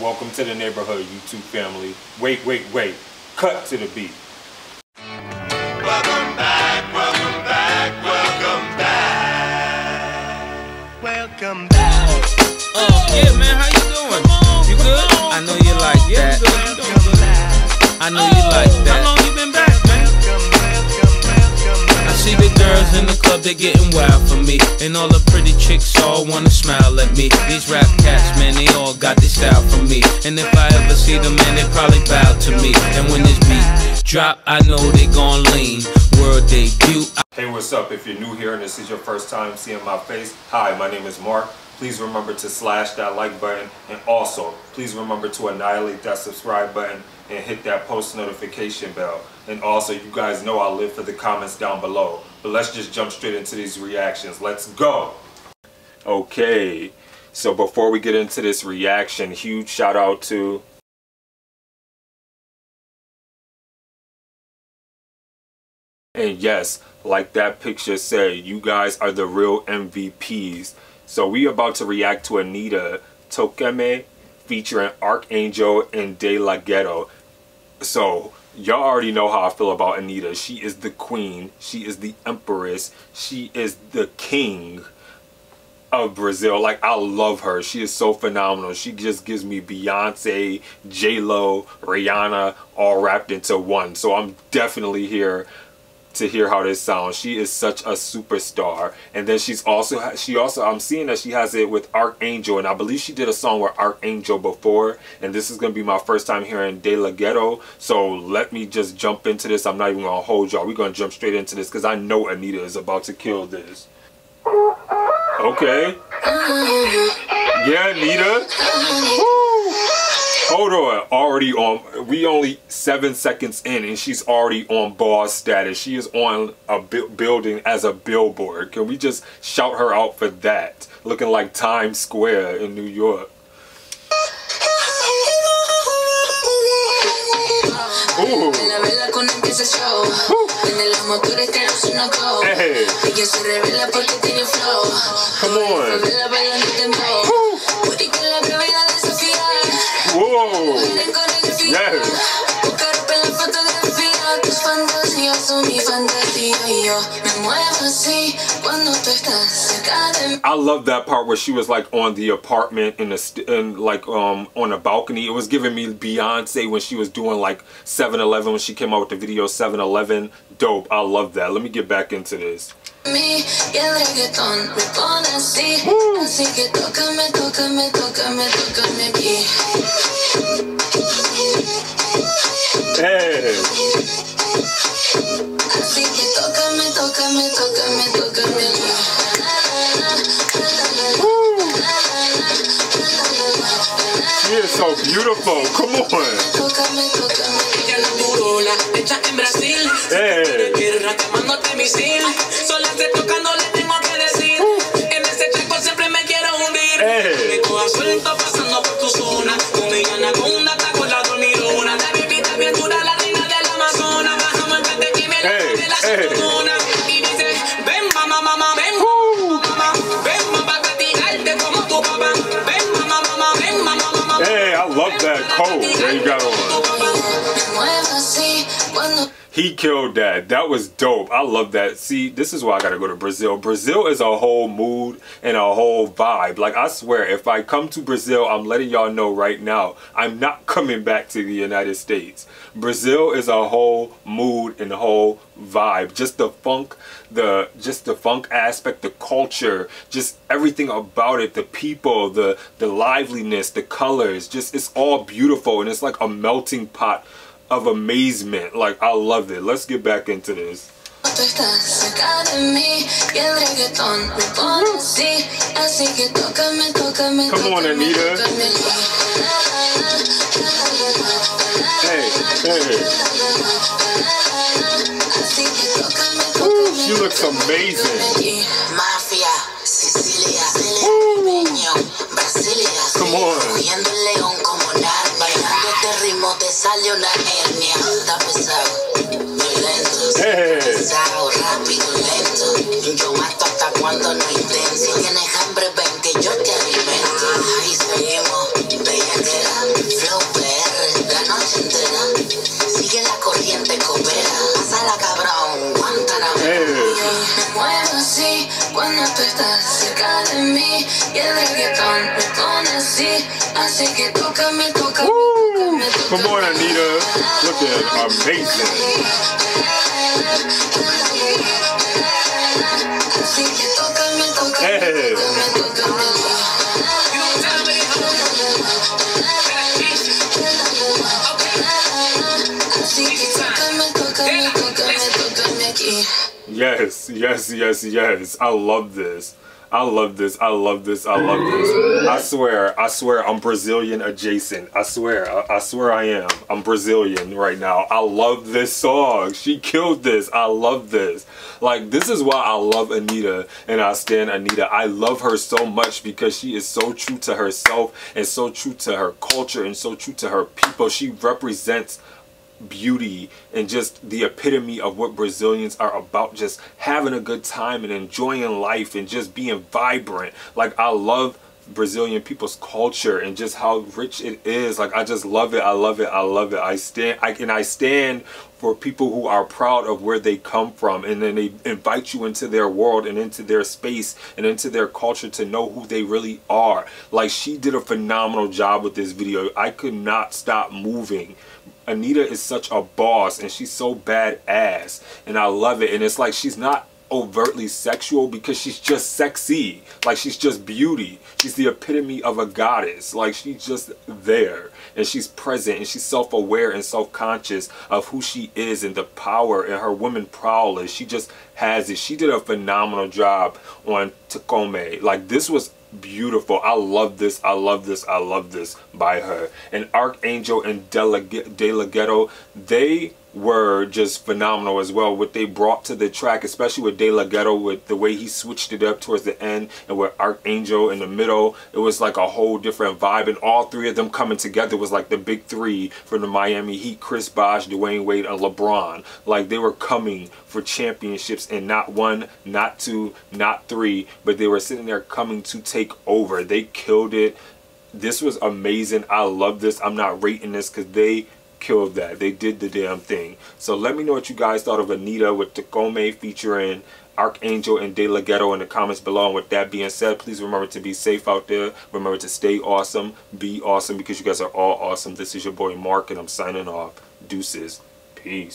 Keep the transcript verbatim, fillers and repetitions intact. Welcome to the neighborhood, YouTube family. Wait, wait, wait. Cut to the beat. Welcome back, welcome back, welcome back. Welcome back. Oh, yeah, man, how you doing? You good? I know you like that. I know you like that. How long you been back, man? I see the girls in the club, they're getting wild for me. And all the pretty chicks all wanna smile at me. These rap cats, man, they all got this style from me. And if I ever see them, man, they probably bow to me. And when this beat drop, I know they gon' lean. World debut. Hey, what's up? If you're new here and this is your first time seeing my face, hi, my name is Mark. Please remember to slash that like button, and also please remember to annihilate that subscribe button and hit that post notification bell. And also, you guys know I live for the comments down below. But let's just jump straight into these reactions. Let's go. Okay, so before we get into this reaction, huge shout out to and yes, like that picture said, you guys are the real M V Ps. So we about to react to Anitta, Tócame, featuring Arcangel and De La Ghetto. So y'all already know how I feel about Anitta. She is the queen. She is the empress. She is the king of Brazil. Like, I love her. She is so phenomenal. She just gives me Beyonce, J Lo, Rihanna all wrapped into one. So I'm definitely here to hear how this sounds. She is such a superstar. And then she's also she also I'm seeing that she has it with Arcangel, and I believe she did a song with Arcangel before, and this is gonna be my first time hearing De La Ghetto. So let me just jump into this. I'm not even gonna hold y'all. We're gonna jump straight into this because I know Anitta is about to kill this. Okay. Yeah, Anitta. Woo! Hold on, already on, we only seven seconds in and she's already on boss status. She is on a bu building as a billboard. Can we just shout her out for that? Looking like Times Square in New York. Ooh. Hey. Come on. Ooh. Whoa! Yes. I love that part where she was like on the apartment in the st and like um on a balcony. It was giving me Beyonce when she was doing like seven eleven, when she came out with the video seven eleven. Dope. I love that. Let me get back into this. Me y el reggaetón me pone así, así que tócame, tócame, tócame, tócame bien. Hey. Así que tócame, tócame, tócame, tócame bien. Woo. She is so beautiful. Come on. Tócame, tócame. Ella la burula, hecha en Brasil. Hey. Quemándote misil. He killed that. That was dope. I love that. See, this is why I gotta go to Brazil. Brazil is a whole mood and a whole vibe. Like, I swear, if I come to Brazil, I'm letting y'all know right now, I'm not coming back to the United States. Brazil is a whole mood and a whole vibe. Just the funk, the just the funk aspect, the culture, just everything about it, the people, the the liveliness, the colors, just it's all beautiful, and it's like a melting pot of amazement. Like, I love it. Let's get back into this. Come on, Anitta. Hey, hey. Ooh, she looks amazing. Ooh. Come on. Hey. Cuando tú estás cerca de mí y el reggaetón me pone así, así que tócame, tócame, tócame, tócame. Come on, Anitta. Look at it. Amazing. Así que tócame, tócame, hey. Tócame, tócame. Yes, yes, yes, yes. I love this. I love this. I love this. I love this. I swear, I swear I'm Brazilian adjacent. I swear, I, I swear I am. I'm Brazilian right now. I love this song. She killed this. I love this. Like, this is why I love Anitta and I stand Anitta. I love her so much because she is so true to herself and so true to her culture and so true to her people. She represents beauty and just the epitome of what Brazilians are about, just having a good time and enjoying life and just being vibrant. Like, I love Brazilian people's culture and just how rich it is. Like, I just love it. I love it. I love it. I stand I and I stand for people who are proud of where they come from, and then they invite you into their world and into their space and into their culture to know who they really are. Like, she did a phenomenal job with this video. I could not stop moving. Anitta is such a boss and she's so badass, and I love it. And it's like, she's not overtly sexual because she's just sexy. Like, she's just beauty. She's the epitome of a goddess. Like, she's just there and she's present and she's self-aware and self-conscious of who she is and the power and her woman prowess. She just has it. She did a phenomenal job on Tócame. Like, this was beautiful. I love this. I love this. I love this by her. And Arcangel and De La Ghetto, they were just phenomenal as well. What they brought to the track, especially with De La Ghetto, with the way he switched it up towards the end, and with Arcangel in the middle, it was like a whole different vibe. And all three of them coming together was like the big three from the Miami Heat: Chris Bosh, Dwyane Wade, and LeBron. Like, they were coming for championships, and not one, not two, not three, but they were sitting there coming to take over. They killed it. This was amazing. I love this. I'm not rating this because they killed that. They did the damn thing. So let me know what you guys thought of Anitta with Tócame featuring Arcangel and De La Ghetto in the comments below. And with that being said, please remember to be safe out there. Remember to stay awesome. Be awesome, because you guys are all awesome. This is your boy Mark, and I'm signing off. Deuces. Peace.